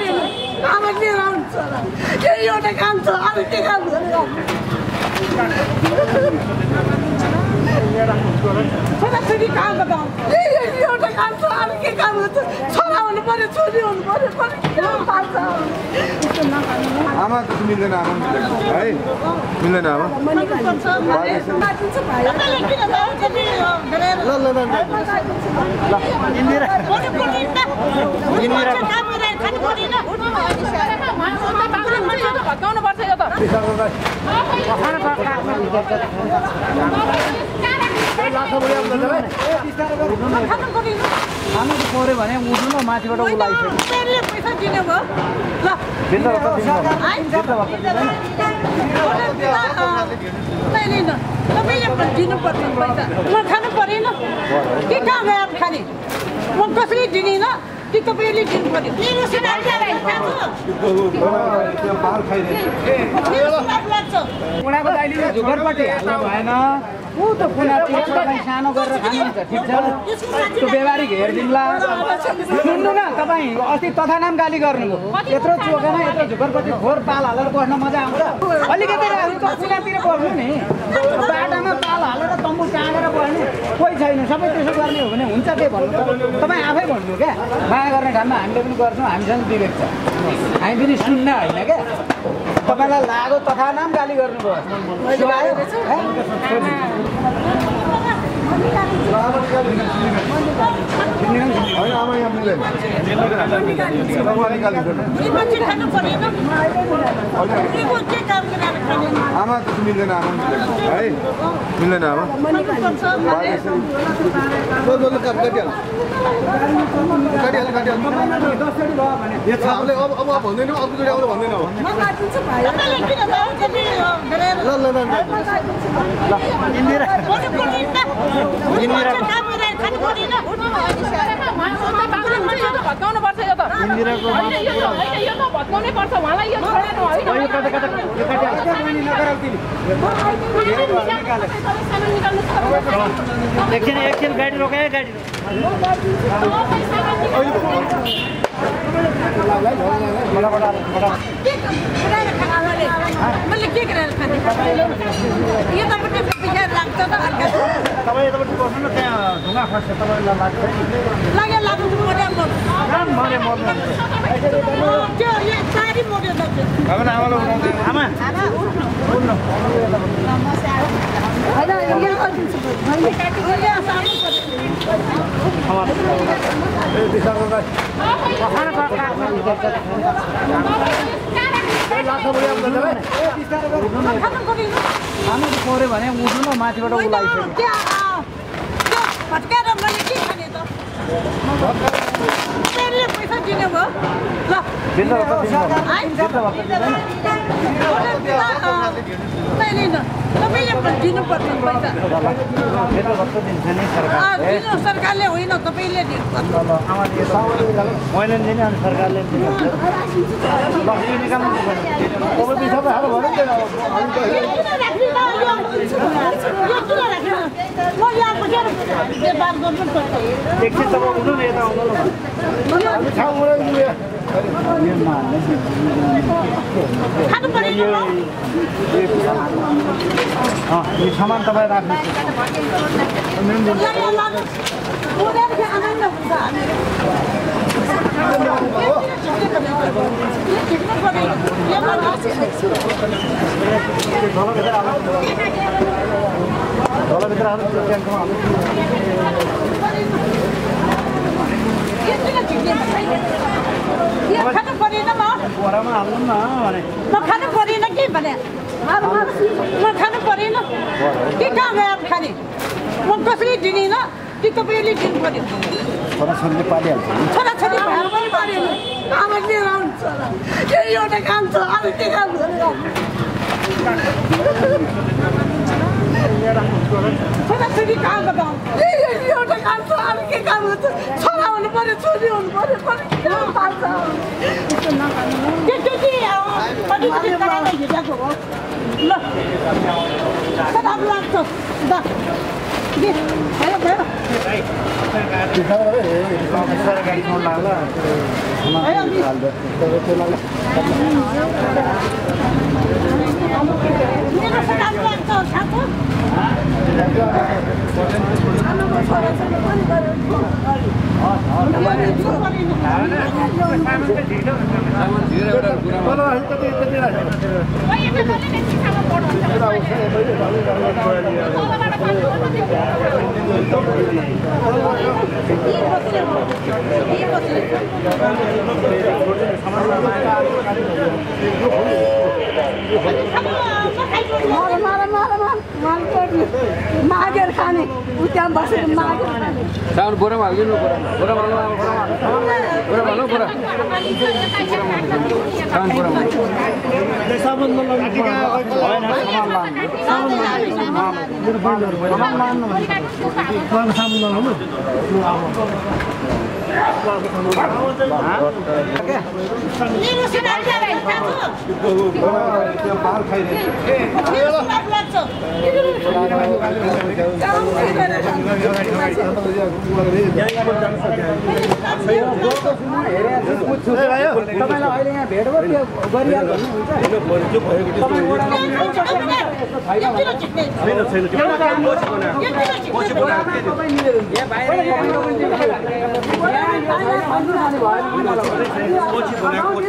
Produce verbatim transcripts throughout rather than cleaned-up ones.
I'm I'm Did the baby didn't put it? He was in our cabin. When I was I did a good party, I know who the Punati I'm living Gorno, I'm just director. I'm finished tonight. Pamela Lago, Tohanam, I'm I'm I'm not for it, but I wouldn't know much about it. But get up, but you can't get up. I'm just about it. I'm not I'm not going to Gel, hayır, hayır. Çıkar var ya, insanlara gayet onlarla. Hayır, biz. Ne nasıl kalıyor o şato? Mal mal mal mal mal koydu. Mager khane. Utan basır mager khane. Sen bura mal gel bura. Bura mal bura mal. Bura mal bura. Sen bura mal. Hesabın mal. Tamam lan. Tamam lan. Tamam lan. Tamam hesabın mal mı? Nino sen arka ver. Bahar खाइरहेको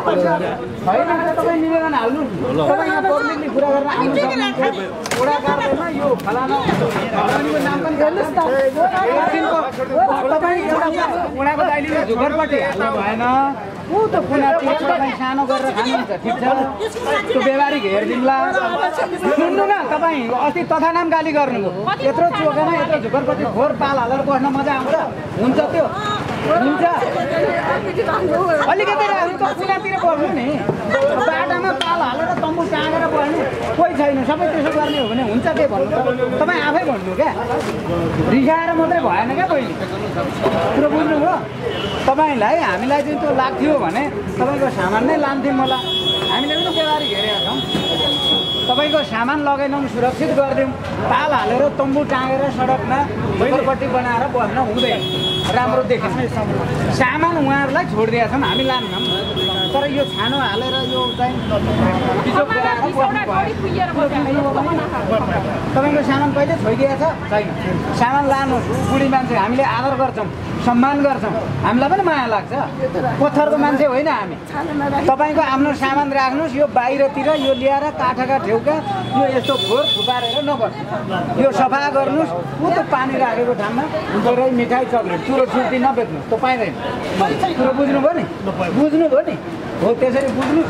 तपाईं वो तो पुना तेल का निशानों कर रखा है ठीक है तो बेवारी घेर दिला सुनो ना तपाईं अस्ति तथा नाम गाली गर्नु यत्रो चोकमा यत्रो झुकरपति घोर पाल हालेर बस्न मजा आउँछ हुन्छ त्यो हुन्छ अलिकति राख्नु पुनातिर बस्नु नि बाटामा पाल हालेर तम्बु टाँगेर बस्नु कोही छैन सबै त्यसो गर्ने हो भने हुन्छ के भन्नु तपाईं आफै भन्नु के रिसाएर मात्रै भएन के पहिले पुरो बुझ्नु हो तपाईंलाई हामीलाई चाहिँ त्यो लाग्थ्यो भने तपाईको सामान नै लान्थे मला हामीले पनि बेवारी घेरेका छौं तपाईको सामान लगाइनौं सुरक्षित गर्दियौं पाल हालेर तम्बु टाँगेर सडकमा बैलोपट्टी बनाएर बस्न हुँदैन राम्रो देखिन्छ सामान उहाँहरुलाई छोडिरहेका छन् हामी लान्नौं तर यो छानो हालेर यो चाहिँ बिजोक गरेर बस्नु खुइएर बस्नु तपाईको सामान कहिले छोइदिएको छ छैन सामान लानु बुढी मान्छे हामीले आदर गर्छौं सम्मान गर्छौं हामीलाई पनि माया लाग्छ पत्थरको मान्छे होइन हामी तपाईको आफ्नो सामान राख्नुस् यो बाहिरतिर यो ल्याएर काठाका ठेउका यो यस्तो फोहोर फुपारेर नगर्नु यो सफा गर्नुस् उ त पानी राखेको ठाउँमा गरे मिठाई चकलेट चुरो छुर्ती नबेच्नु त पाइदैन पुरो बुझ्नु भयो नि बुझ्नु भयो नि हो त्यसरी बुझ्नु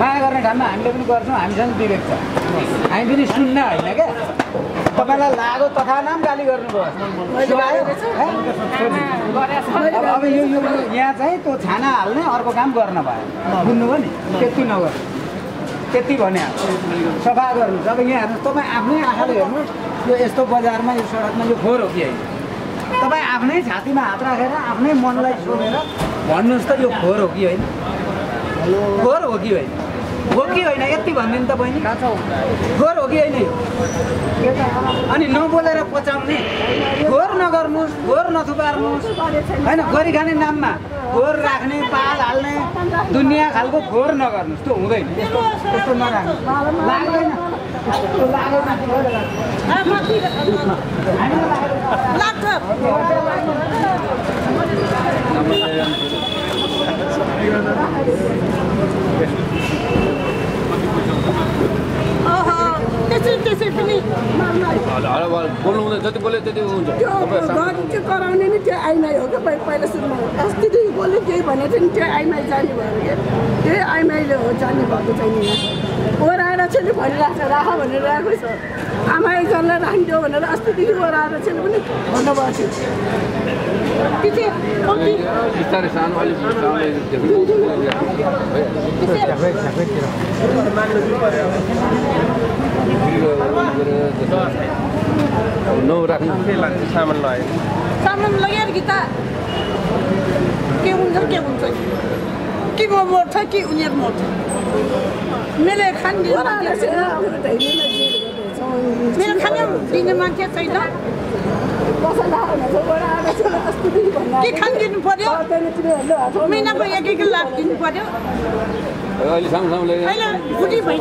माया गर्ने ठाउँमा हामीले पनि गर्छौं हामीसँग विवेक छ हामी पनि सुन्न हैन के तपाईलाई लाग्यो तथा नाम गाली गर्नु भयो अब यो यो यहाँ चाहिँ त्यो छाना हाल्ने अर्को काम गर्न भयो बुझ्नु भयो नि त्यति नगर त्यति भन्या सफा गर्नु अब यहाँ हेर्नु तपाई आफ्नै आँखाले हेर्नु यो यस्तो बजारमा यो सडकमा यो फोहोर हो कि हैन तपाई आफ्नै छातीमा हात राखेर आफ्नै मनलाई सोधेर भन्नुस् त यो फोहोर हो कि हैन फोहोर हो कि हैन हो कि हैन यति भन्दैन त बहिनी फोहोर हो कि हैन अनि नबोलेर पचाउने फोहोर नगर्नुस् फोहोर नथुपार्नुस् हैन गरि खाने नाममा फोहोर राख्ने पाल हाल्ने दुनिया खालको फोहोर नगर्नुस् त्यो हुँदैन त्यस्तो त्यस्तो नराख्नु लाग्दैन त्यो लाग्दैन आ माथि लाग्छ ओहो त्यसै त्यसै पनि मान्नु होला अरे बोल्नु हुँदैन जति बोले त्यति हुन्छ तपाईँ गराउने नि त्यो आइमै हो के पहिला सुरुमा अस्ति चाहिँ बोल्यो के भने चाहिँ त्यो आइमै जाने भयो के त्यही आइमैले हो जाने भएको छैन ओराएर चाहिँ भनिरहेछ राख भनेर राखेको छ आमा एकजनालाई राख्दियो भनेर अस्तिदेखि ओराएर चाहिँ पनि भन्नुभएको थियो पिछे कति बिस्तारै सानो अलि सानोले देख्नु नौ राख्नु लाग्छ सामान लगायो सामान लगाएर गीता के हुन्छ के हुन्छ कि को मोर्छ कि उनीहरु मोर्छ मैले खान दिने मान्छे छैन This Hello, sir. Hello, sir. Hello, sir. Hello, sir. Hello, sir. Hello, sir.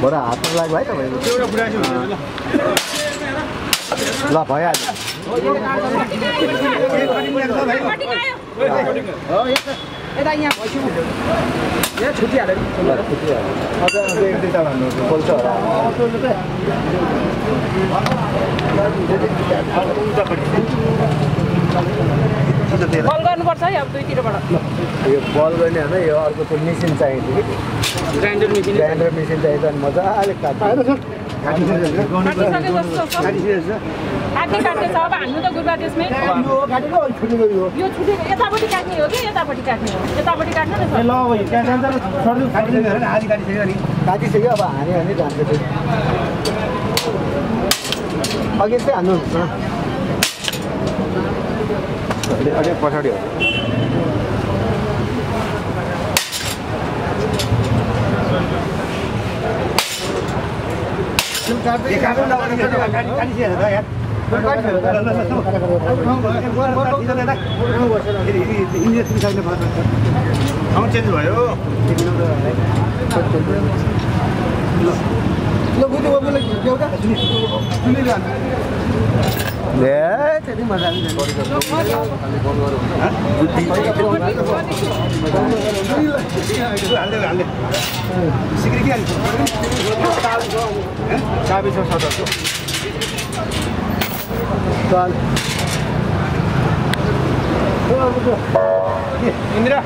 Bora, after like right away. La, bhaiya. Oh, yes. Eta yaha bhayo. Yaha chuti hale. Chuti hale. Aja ek deta bhannu bolcha hola. Ball garnu parcha hai ab dui tira bata. Yo ball garne haina yo arko ko machine chahiyo. Grinder machine. Grinder machine चाहिए तो मजा आले काटते हैं ना काटते हैं काटते हैं काटते काटते साहब आनु तो गुरुवार इसमें यो काटेगा और छुटेगा यो यो छुटेगा ये तापटी काटनी होगी ये तापटी काटनी होगी ये तापटी काटना है साहब लो भाई क्या कहते हैं सर सर काटने में है ना आज काटी सही नहीं काटी सही अब आने आने जानते थे आगे से आनु ना अरे अरे पछाड़ी Yeah, Sabi sa sa dato. Dal. Indra.